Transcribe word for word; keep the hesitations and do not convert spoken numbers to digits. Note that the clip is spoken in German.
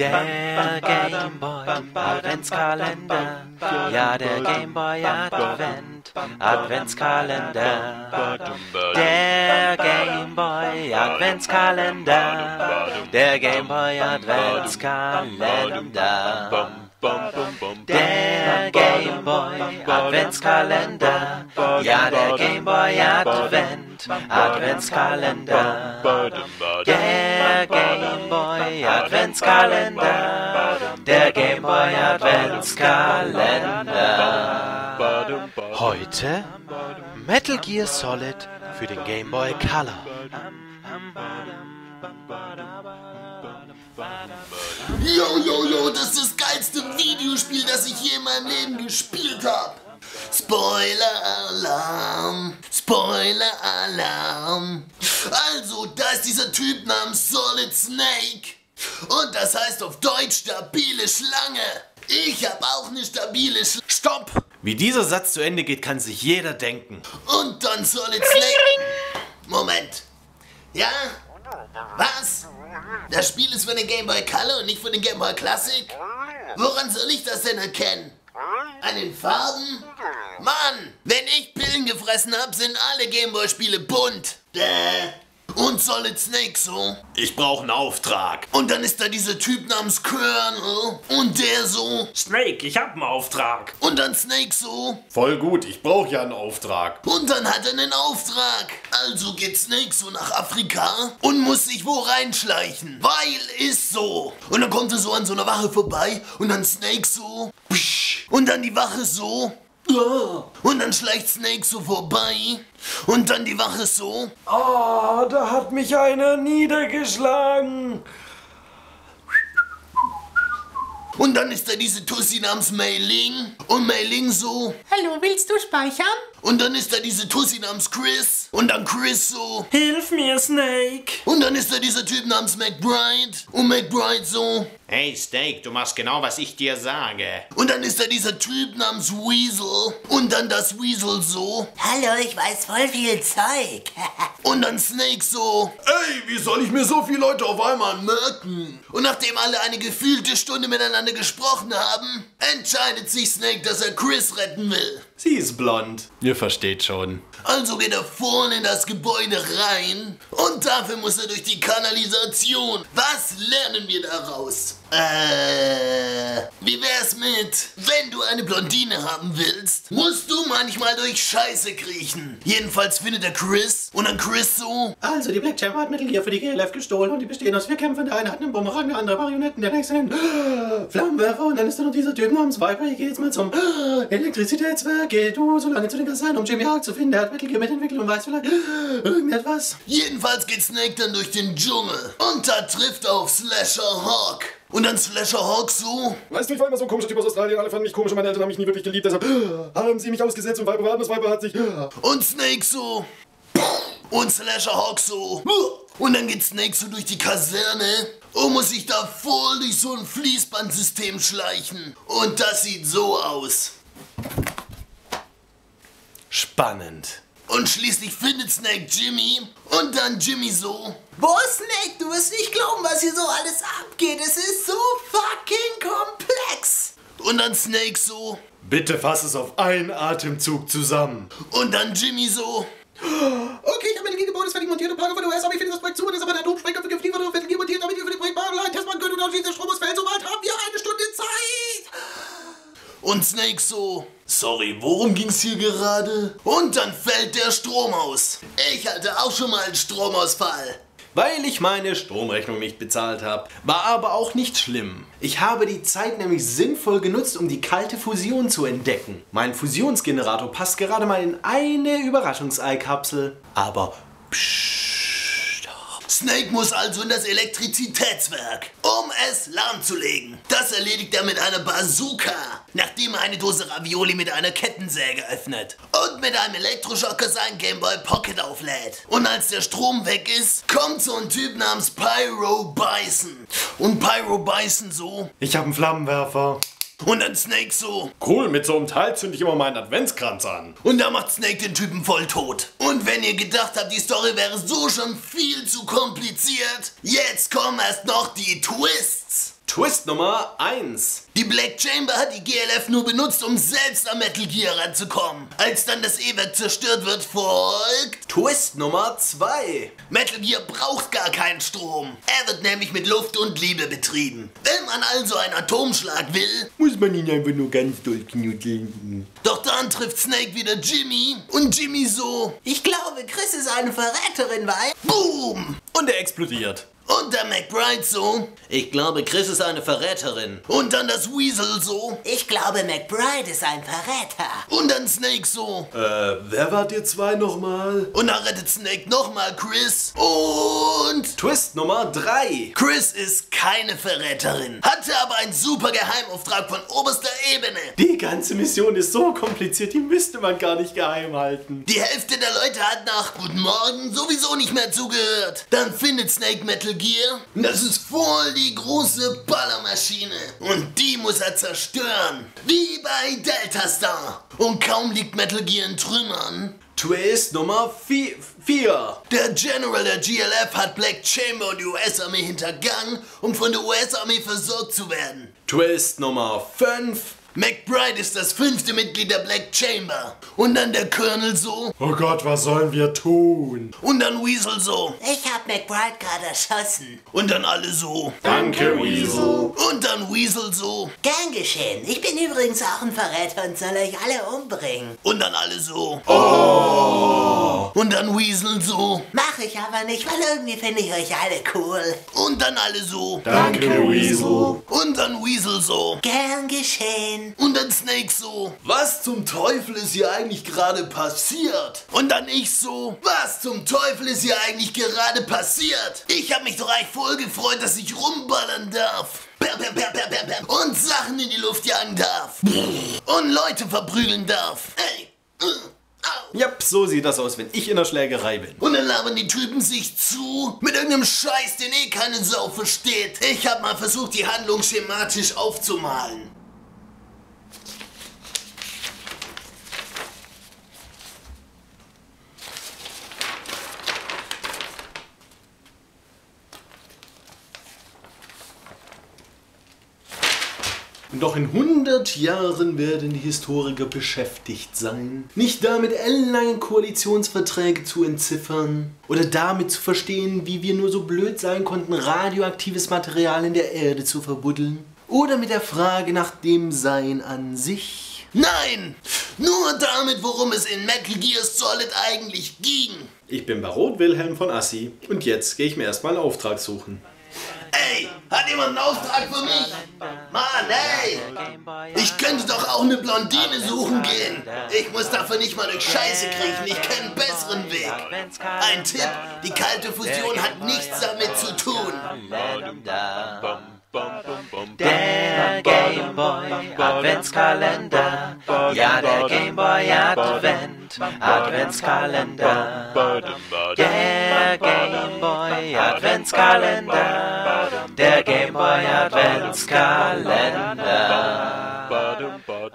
Der Gameboy Adventskalender, ja der Gameboy Advent Adventskalender, der Gameboy Adventskalender, der Gameboy Adventskalender, der Gameboy Adventskalender, ja der Gameboy Advent Adventskalender, der Gameboy Adventskalender, der Gameboy Adventskalender. Heute Metal Gear Solid für den Gameboy Color. Yo, yo, yo, das ist das geilste Videospiel, das ich je in meinem Leben gespielt habe. Spoiler-Alarm, Spoiler-Alarm. Also, da ist dieser Typ namens Solid Snake. Und das heißt auf Deutsch stabile Schlange. Ich habe auch eine stabile Schlange. Stopp! Wie dieser Satz zu Ende geht, kann sich jeder denken. Und dann Solid Snake... Moment. Ja? Was? Das Spiel ist für den Game Boy Color und nicht für den Game Boy Classic? Woran soll ich das denn erkennen? An den Farben? Mann, wenn ich Pillen gefressen hab, sind alle Game Boy Spiele bunt. Däh. Und Solid Snake so. Ich brauche einen Auftrag. Und dann ist da dieser Typ namens Colonel. Und der so. Snake, ich hab einen Auftrag. Und dann Snake so. Voll gut, ich brauche ja einen Auftrag. Und dann hat er einen Auftrag. Also geht Snake so nach Afrika und muss sich wo reinschleichen. Weil ist so. Und dann kommt er so an so einer Wache vorbei. Und dann Snake so. Psch. Und dann die Wache so. Und dann schleicht Snake so vorbei und dann die Wache so. Ah, oh, da hat mich einer niedergeschlagen. Und dann ist da diese Tussi namens Mei Ling und Mei Ling so. Hallo, willst du speichern? Und dann ist da diese Tussi namens Chris und dann Chris so. Hilf mir, Snake. Und dann ist da dieser Typ namens McBride und McBride so. Hey, Snake, du machst genau, was ich dir sage. Und dann ist da dieser Typ namens Weasel und dann das Weasel so. Hallo, ich weiß voll viel Zeug. Und dann Snake so. Ey, wie soll ich mir so viele Leute auf einmal merken? Und nachdem alle eine gefühlte Stunde miteinander gesprochen haben, entscheidet sich Snake, dass er Chris retten will. Sie ist blond. Ihr versteht schon. Also geht er vorne in das Gebäude rein und dafür muss er durch die Kanalisation. Was lernen wir daraus? Äh, wie wär's mit, wenn du eine Blondine haben willst, musst du manchmal durch Scheiße kriechen. Jedenfalls findet er Chris und dann Chris so. Also die Black Chamber hat Metal Gear für die G L F gestohlen und die bestehen aus vier Kämpfern. Der eine hat einen Bumerang, der andere Marionetten, der nächste einen Flammenwerfer und dann ist da noch dieser Typ namens Viper. Hier geht's mal zum Elektrizitätswerk. Geh du so lange zu den Kasernen, um Jimmy Hawk zu finden. Der hat Metal Gear mitentwickelt und weiß vielleicht irgendetwas. Jedenfalls geht Snake dann durch den Dschungel und da trifft er auf Slasher Hawk. Und dann Slasher Hawk so. Weißt du, ich war immer so ein komischer Typ aus Australien. Alle fanden mich komisch und meine Eltern haben mich nie wirklich geliebt. Deshalb haben sie mich ausgesetzt und Viper war das Viper hat sich... Und Snake so. Und Slasher Hawk so. Und dann geht Snake so durch die Kaserne und muss sich da voll durch so ein Fließbandsystem schleichen. Und das sieht so aus. Spannend. Und schließlich findet Snake Jimmy und dann Jimmy so. Boah, Snake, du wirst nicht glauben, was hier so alles abgeht. Es ist so fucking komplex. Und dann Snake so. Bitte fass es auf einen Atemzug zusammen. Und dann Jimmy so. Okay, ich habe meine Gegenbohne, das fertig montiert und Plage von U S, aber ich finde das Projekt zu, das ist aber der Atomsprenger für Gefliegen von der montiert, damit wir für den Projekt Baron Testmann können und dann dieser Strom ausfällt. Sobald haben wir eine Stunde Zeit. Und Snake so. Sorry, worum ging's hier gerade? Und dann fällt der Strom aus. Ich hatte auch schon mal einen Stromausfall. Weil ich meine Stromrechnung nicht bezahlt habe. War aber auch nicht schlimm. Ich habe die Zeit nämlich sinnvoll genutzt, um die kalte Fusion zu entdecken. Mein Fusionsgenerator passt gerade mal in eine Überraschungsei-Kapsel. Aber pssst. Snake muss also in das Elektrizitätswerk, um es lahmzulegen. Das erledigt er mit einer Bazooka, nachdem er eine Dose Ravioli mit einer Kettensäge öffnet und mit einem Elektroschocker sein Gameboy Pocket auflädt. Und als der Strom weg ist, kommt so ein Typ namens Pyro Bison. Und Pyro Bison so. Ich habe einen Flammenwerfer. Und dann Snake so. Cool, mit so einem Teil zünde ich immer meinen Adventskranz an. Und da macht Snake den Typen voll tot. Und wenn ihr gedacht habt, die Story wäre so schon viel zu kompliziert, jetzt kommen erst noch die Twists. Twist Nummer eins. Die Black Chamber hat die G L F nur benutzt, um selbst am Metal Gear ranzukommen. Als dann das E-Werk zerstört wird, folgt Twist Nummer zwei. Metal Gear braucht gar keinen Strom. Er wird nämlich mit Luft und Liebe betrieben. Wenn man also einen Atomschlag will, muss man ihn einfach nur ganz doll knuddeln. Doch dann trifft Snake wieder Jimmy und Jimmy so: Ich glaube, Chris ist eine Verräterin, weil... Boom! Und er explodiert. Und der McBride so: Ich glaube, Chris ist eine Verräterin. Und dann das Weasel so: Ich glaube, McBride ist ein Verräter. Und dann Snake so: Äh, wer wart ihr zwei nochmal? Und dann rettet Snake nochmal Chris. Und Twist Nummer drei. Chris ist keine Verräterin, hatte aber einen super Geheimauftrag von oberster Ebene. Die ganze Mission ist so kompliziert, die müsste man gar nicht geheim halten. Die Hälfte der Leute hat nach Guten Morgen sowieso nicht mehr zugehört. Dann findet Snake Metal Gear. Das ist voll die große Ballermaschine. Und die muss er zerstören. Wie bei Delta Star. Und kaum liegt Metal Gear in Trümmern. Twist Nummer vier. Der General der G L F hat Black Chamber und die U S-Armee hintergangen, um von der U S-Armee versorgt zu werden. Twist Nummer fünf. McBride ist das fünfte Mitglied der Black Chamber. Und dann der Colonel so: Oh Gott, was sollen wir tun? Und dann Weasel so: Ich hab McBride gerade erschossen. Und dann alle so: Danke, Weasel. Und dann Weasel so: Gern geschehen. Ich bin übrigens auch ein Verräter und soll euch alle umbringen. Und dann alle so: Oh. Und dann Weasel so: Mach ich aber nicht, weil irgendwie finde ich euch alle cool. Und dann alle so: Danke, Weasel. Und dann Weasel so: Gern geschehen. Und dann Snake so: Was zum Teufel ist hier eigentlich gerade passiert? Und dann ich so: Was zum Teufel ist hier eigentlich gerade passiert? Ich hab mich doch eigentlich voll gefreut, dass ich rumballern darf. Und Sachen in die Luft jagen darf. Und Leute verprügeln darf. Ey. Ja, yep, so sieht das aus, wenn ich in der Schlägerei bin. Und dann labern die Typen sich zu mit irgendeinem Scheiß, den eh keine Sau versteht. Ich hab mal versucht, die Handlung schematisch aufzumalen. Doch in hundert Jahren werden die Historiker beschäftigt sein, nicht damit, ellenlange Koalitionsverträge zu entziffern oder damit zu verstehen, wie wir nur so blöd sein konnten, radioaktives Material in der Erde zu verbuddeln, oder mit der Frage nach dem Sein an sich. Nein! Nur damit, worum es in Metal Gear Solid eigentlich ging. Ich bin Baron Wilhelm von Assi und jetzt gehe ich mir erstmal einen Auftrag suchen. Ey, hat jemand einen Auftrag für mich? Mann, ey! Ich könnte doch auch eine Blondine suchen gehen. Ich muss dafür nicht mal durch Scheiße kriechen. Ich kenne einen besseren Weg. Ein Tipp: Die kalte Fusion hat nichts damit zu tun. Der Gameboy Adventskalender. Ja, der Gameboy Advent Adventskalender. Der Gameboy Adventskalender. Der Gameboy Adventskalender.